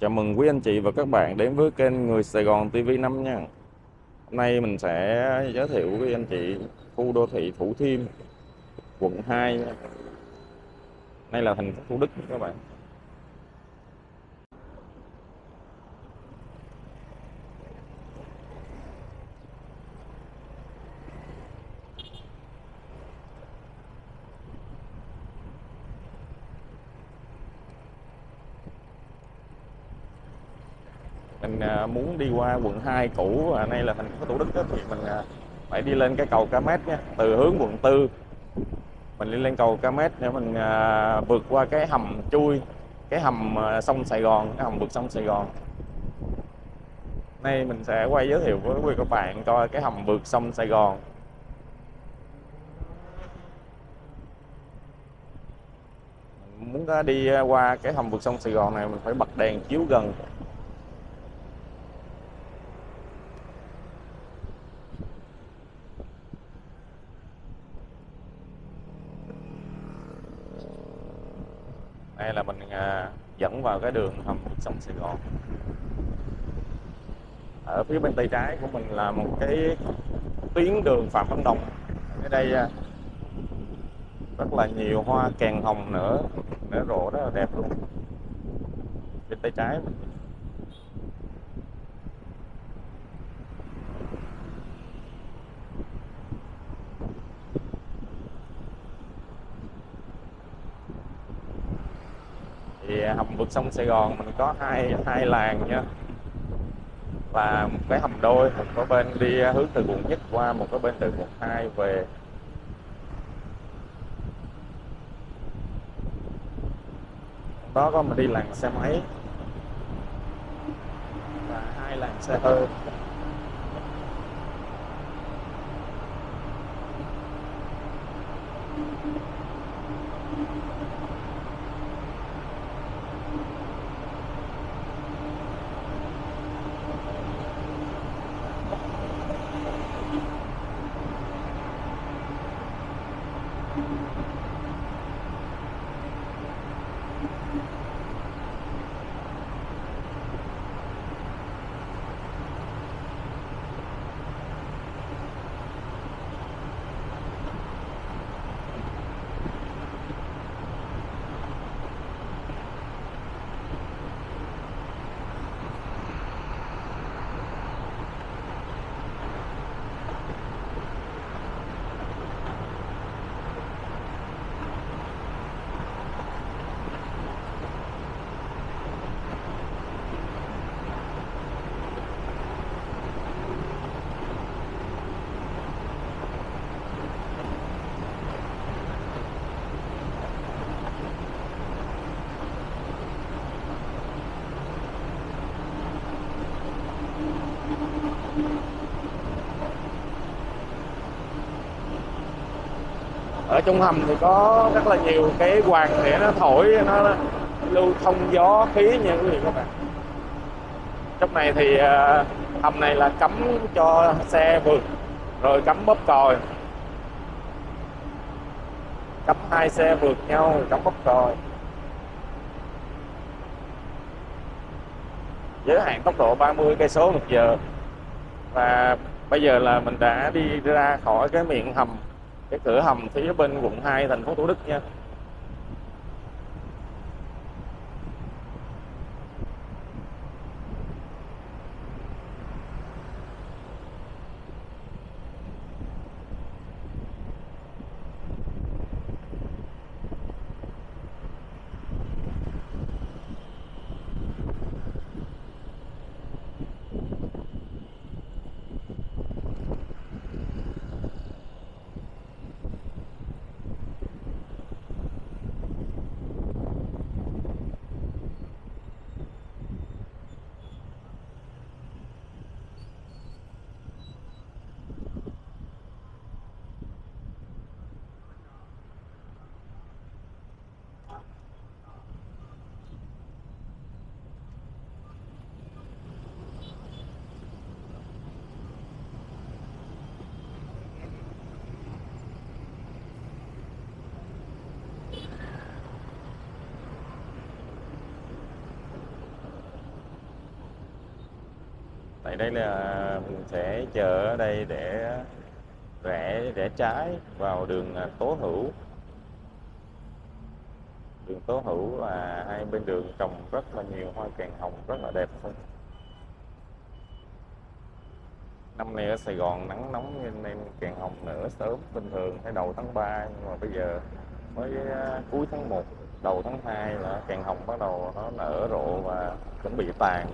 Chào mừng quý anh chị và các bạn đến với kênh Người Sài Gòn TV 5 nha. Hôm nay mình sẽ giới thiệu với anh chị khu đô thị Thủ Thiêm, quận 2 nha. Đây là thành phố Thủ Đức các bạn. Mình muốn đi qua quận 2 cũ ở đây là thành phố Thủ Đức đó, thì mình phải đi lên cái cầu Ca Mét nha. Từ hướng quận 4 mình đi lên cầu Ca Mét để mình vượt qua cái hầm chui, cái hầm sông Sài Gòn, cái hầm vượt sông Sài Gòn. Nay mình sẽ quay giới thiệu với quý vị các bạn coi cái hầm vượt sông Sài Gòn. Mình muốn đi qua cái hầm vượt sông Sài Gòn này mình phải bật đèn chiếu gần. Đây là mình dẫn vào cái đường hầm sông Sài Gòn. Ở phía bên tay trái của mình là một cái tuyến đường Phạm Văn Đồng. Ở đây rất là nhiều hoa kèn hồng nữa, nở rộ rất là đẹp luôn. Bên tay trái mình. Thì hầm vượt sông Sài Gòn mình có hai làn nha, và một cái hầm đôi, một cái bên đi hướng từ quận nhất qua, một cái bên từ quận 2 về. Đó có mình đi làn xe máy và hai làn xe hơi. Ở trong hầm thì có rất là nhiều cái quạt để nó thổi, nó lưu thông gió khí nha quý vị các bạn. Trong này thì hầm này là cấm cho xe vượt, rồi cấm bóp còi, cấm hai xe vượt nhau, cấm bóp còi, giới hạn tốc độ 30 km/h. Và bây giờ là mình đã đi ra khỏi cái miệng hầm, cái cửa hầm phía bên quận 2 thành phố Thủ Đức nha. Tại đây là mình sẽ chờ ở đây để rẽ trái vào đường Tố Hữu. Đường Tố Hữu và hai bên đường trồng rất là nhiều hoa càng hồng, rất là đẹp. Năm nay ở Sài Gòn nắng nóng nên càng hồng nở sớm, bình thường phải đầu tháng 3, nhưng mà bây giờ mới cuối tháng 1, đầu tháng 2 là càng hồng bắt đầu nó nở rộ và chuẩn bị tàn.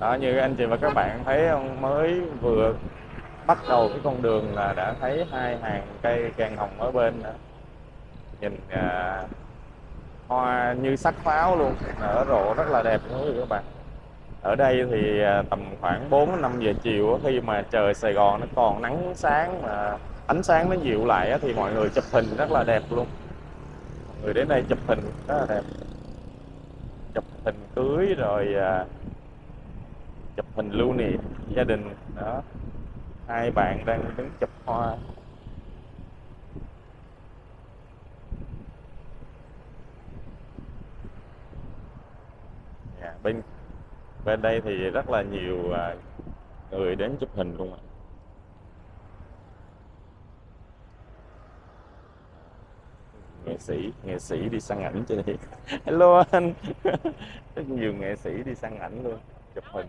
Đó, như anh chị và các bạn thấy không, mới vừa bắt đầu cái con đường là đã thấy hai hàng cây càng hồng ở bên nữa. Nhìn hoa như sắc pháo luôn, nở rộ rất là đẹp luôn các bạn. Ở đây thì tầm khoảng 4-5 giờ chiều, khi mà trời Sài Gòn nó còn nắng sáng mà ánh sáng nó dịu lại thì mọi người chụp hình rất là đẹp luôn. Mọi người đến đây chụp hình rất là đẹp, chụp hình cưới rồi chụp hình lưu niệm gia đình đó. Hai bạn đang đứng chụp hoa. Bên đây thì rất là nhiều người đến chụp hình luôn ạ. Nghệ sĩ đi săn ảnh chứ gì. Hello anh. Rất nhiều nghệ sĩ đi săn ảnh luôn, chụp hình.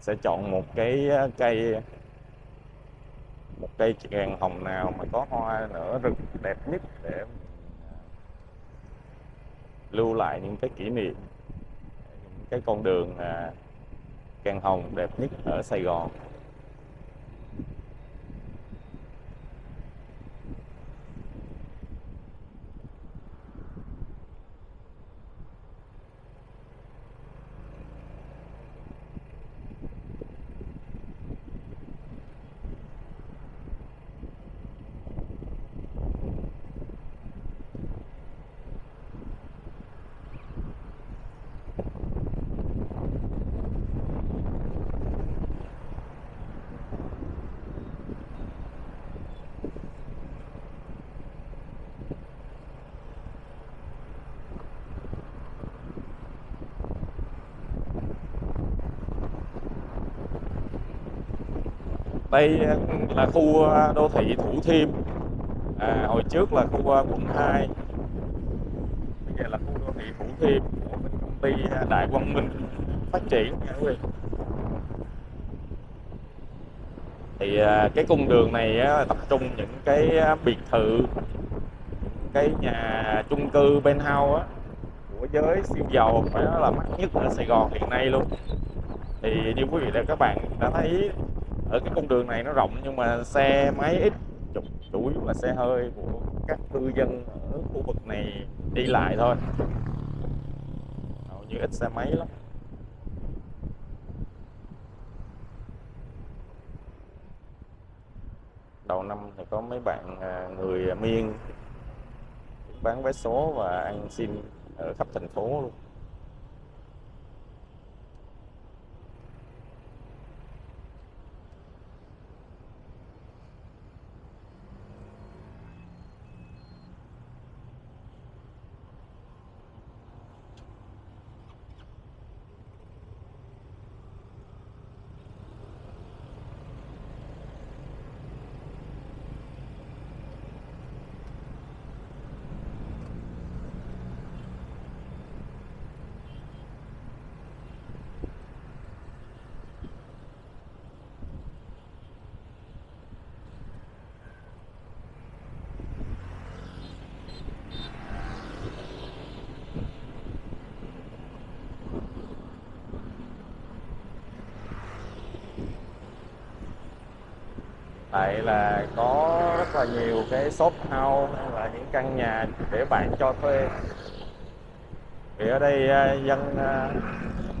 Sẽ chọn một cái cây, một cây càng hồng nào mà có hoa nở rực đẹp nhất để lưu lại những cái kỷ niệm, những cái con đường càng hồng đẹp nhất ở Sài Gòn. Đây là khu đô thị Thủ Thiêm, hồi trước là khu quận 2, bây giờ là khu đô thị Thủ Thiêm của công ty Đại Quang Minh phát triển. Thì cái cung đường này tập trung những cái biệt thự, những cái nhà chung cư penthouse của giới siêu giàu, phải nói là mắc nhất ở Sài Gòn hiện nay luôn. Thì như quý vị và các bạn đã thấy, ở cái con đường này nó rộng nhưng mà xe máy ít, chủ yếu là xe hơi của các cư dân ở khu vực này đi lại thôi. Hầu như ít xe máy lắm. Đầu năm thì có mấy bạn người Miên bán vé số và ăn xin ở khắp thành phố luôn. lại là có rất là nhiều cái shop house hay là những căn nhà để bạn cho thuê. Vì ở đây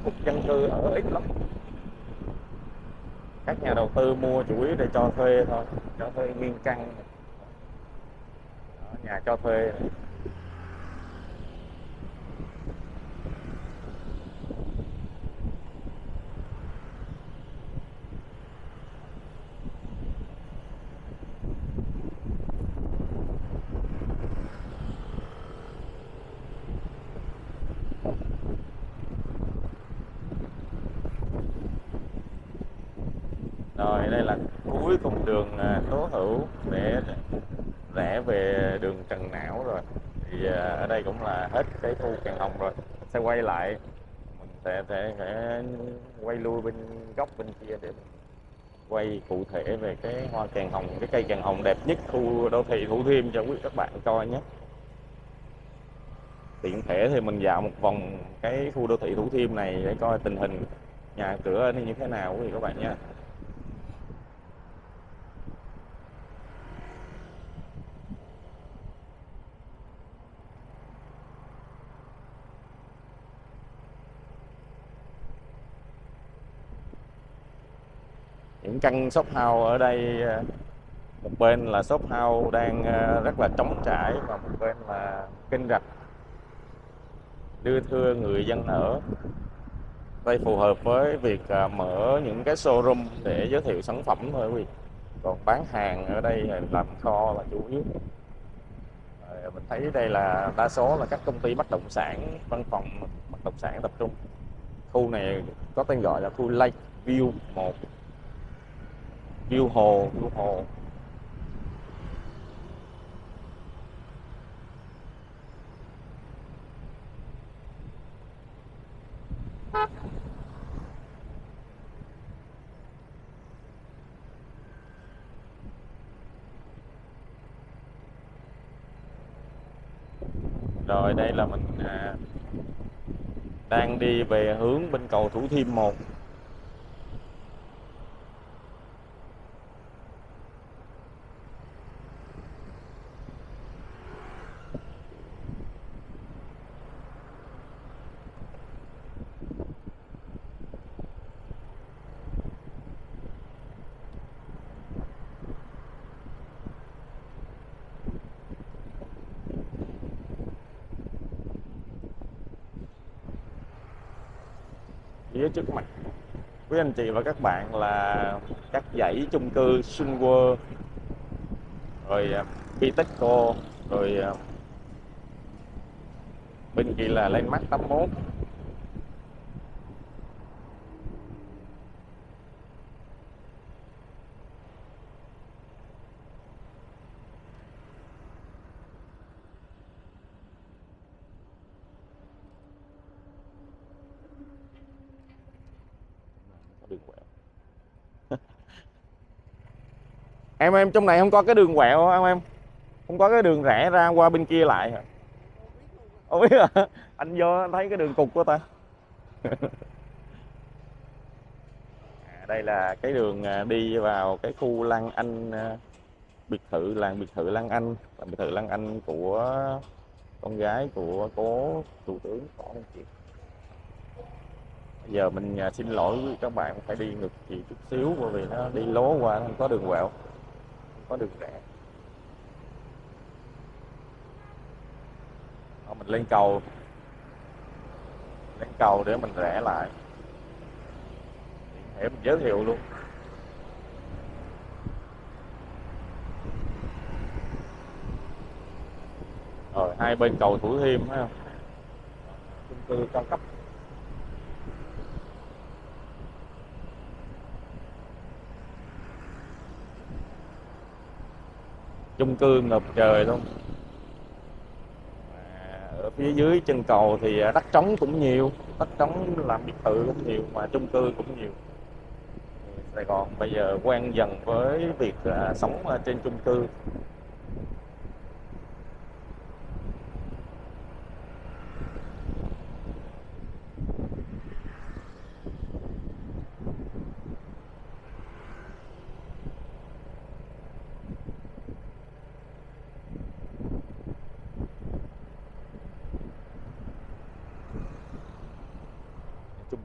khu dân cư ở ít lắm, các nhà đầu tư mua chủ yếu để cho thuê thôi, cho thuê nguyên căn. Ở nhà cho thuê. Rồi đây là cuối cùng đường Tố Hữu để rẽ về đường Trần Não rồi. Thì ở đây cũng là hết cái khu Càng Hồng rồi. Sẽ quay lại, mình sẽ quay lui bên góc bên kia để quay cụ thể về cái hoa Càng Hồng, cái cây Càng Hồng đẹp nhất khu đô thị Thủ Thiêm cho quý các bạn coi nhé. Tiện thể thì mình dạo một vòng cái khu đô thị Thủ Thiêm này để coi tình hình nhà cửa như thế nào quý vị các bạn nhé. Những căn shop house ở đây, một bên là shop house đang rất là trống trải và một bên là kênh rạch đưa thưa người dân ở. Đây phù hợp với việc mở những cái showroom để giới thiệu sản phẩm thôi quý vị. Còn bán hàng ở đây làm kho là chủ yếu. Mình thấy đây là đa số là các công ty bất động sản, văn phòng bất động sản tập trung. Khu này có tên gọi là khu Lake View 1. View hồ. Rồi đây là mình đang đi về hướng bên cầu Thủ Thiêm 1. Phía trước mặt quý anh chị và các bạn là các dãy chung cư Sun World, rồi Pitco, rồi bên kia là Landmark 81. Em trong này không có cái đường quẹo không em? Không có cái đường rẽ ra qua bên kia lại hả? Không biết hả? Anh vô anh thấy cái đường cục của ta. Đây là cái đường đi vào cái khu Lăng Anh, biệt thự Lăng Anh của con gái của cố thủ tướng Võ Văn Kiệt. Bây giờ mình xin lỗi với các bạn, phải đi ngược chiều chút xíu bởi vì nó đi lố qua, không có đường quẹo, có đường rẽ. Mình lên cầu để mình rẽ lại để mình giới thiệu luôn. Rồi hai bên cầu Thủ Thiêm thấy không, chung cư cao cấp. Chung cư ngập trời luôn. Ở phía dưới chân cầu thì đất trống cũng nhiều, đất trống làm biệt thự cũng nhiều mà chung cư cũng nhiều. Sài Gòn bây giờ quen dần với việc sống trên chung cư.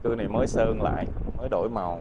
chung cư này mới sơn lại, mới đổi màu.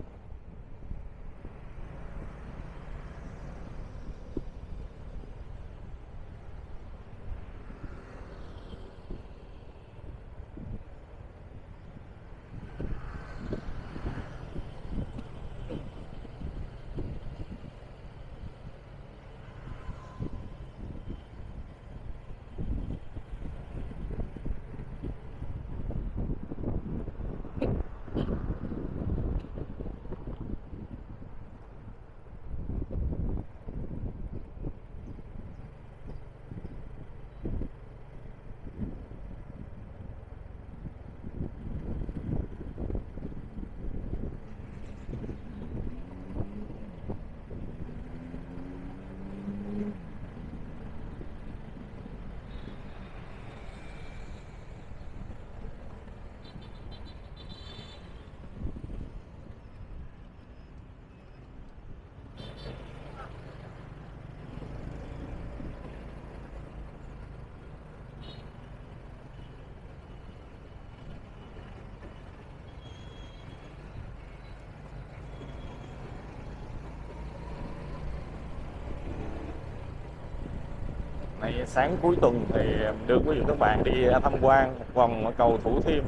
Sáng cuối tuần thì đưa quý vị các bạn đi tham quan một vòng ở cầu Thủ Thiêm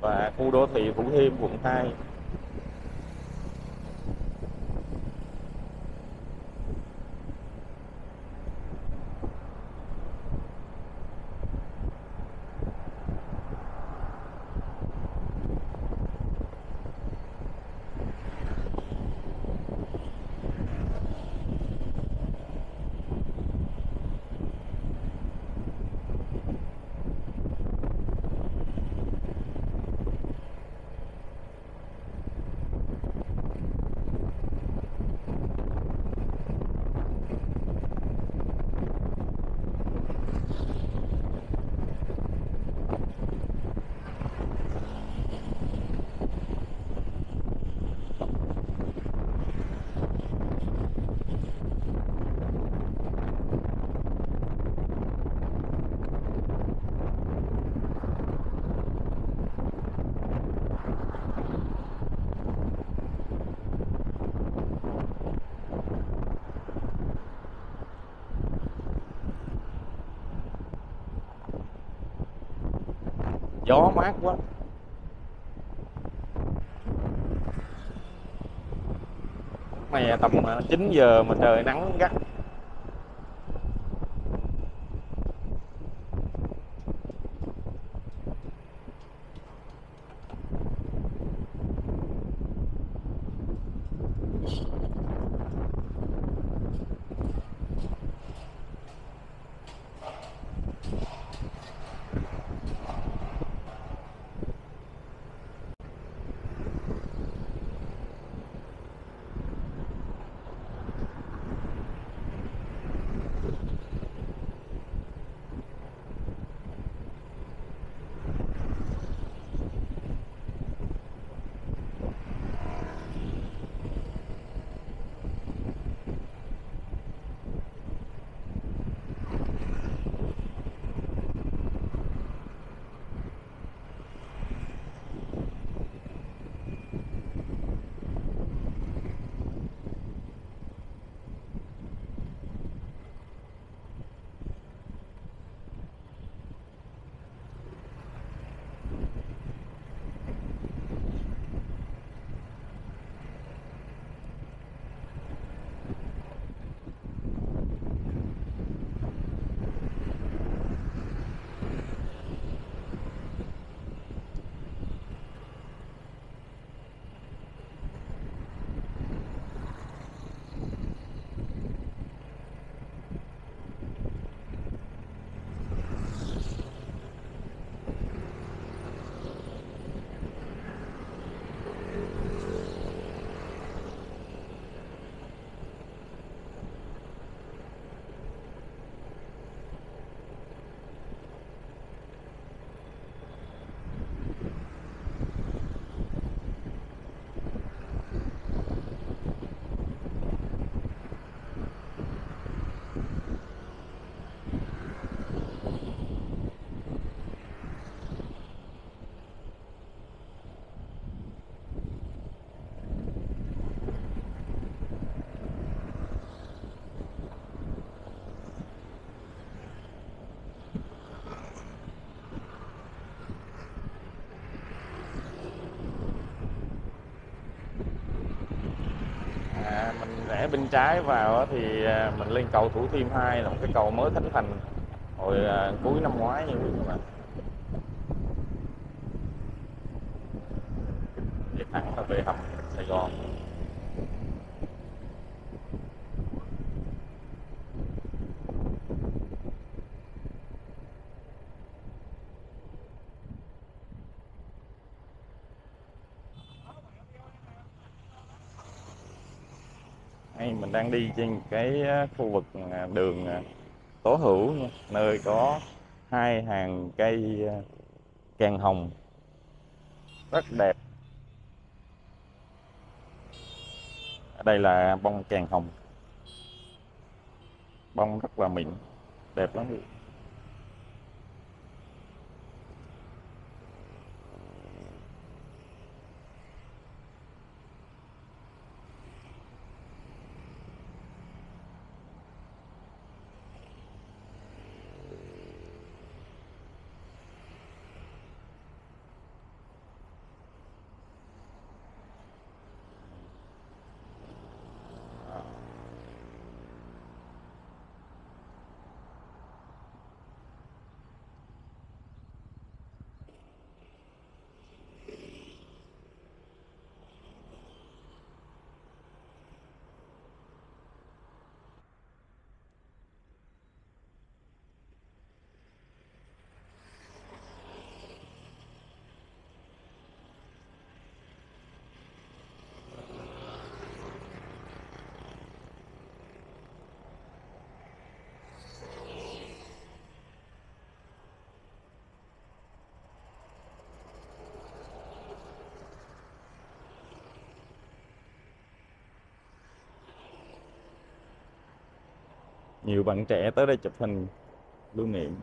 và khu đô thị Thủ Thiêm quận 2. Gió mát quá. Này tầm 9 giờ mà trời nắng gắt. trái bên trái vào thì mình lên cầu Thủ Thiêm 2 là một cái cầu mới khánh thành hồi cuối năm ngoái như các bạn. Đi thẳng là về hầm Sài Gòn. Mình đang đi trên cái khu vực đường Tố Hữu, nơi có hai hàng cây càng hồng rất đẹp. Ở đây là bông càng hồng, bông rất là mịn, đẹp lắm. Nhiều bạn trẻ tới đây chụp hình lưu niệm.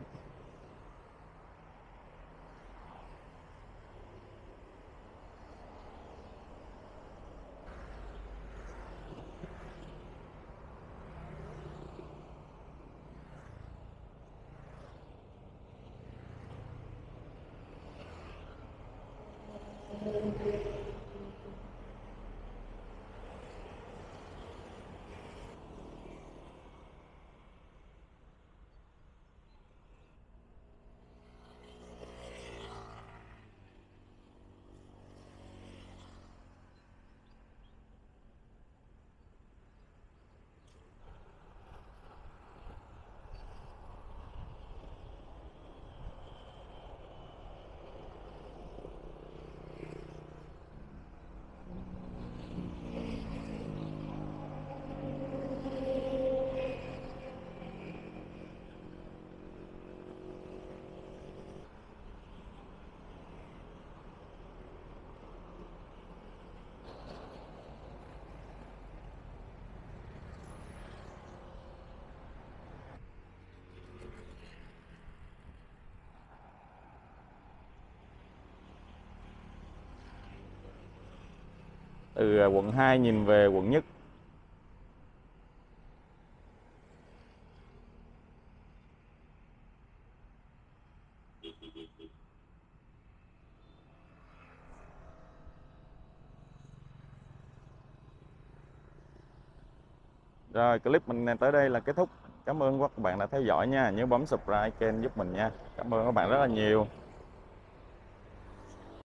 Từ quận 2 nhìn về quận Nhất. Rồi clip mình tới đây là kết thúc. Cảm ơn các bạn đã theo dõi nha. Nhớ bấm subscribe kênh giúp mình nha. Cảm ơn các bạn rất là nhiều.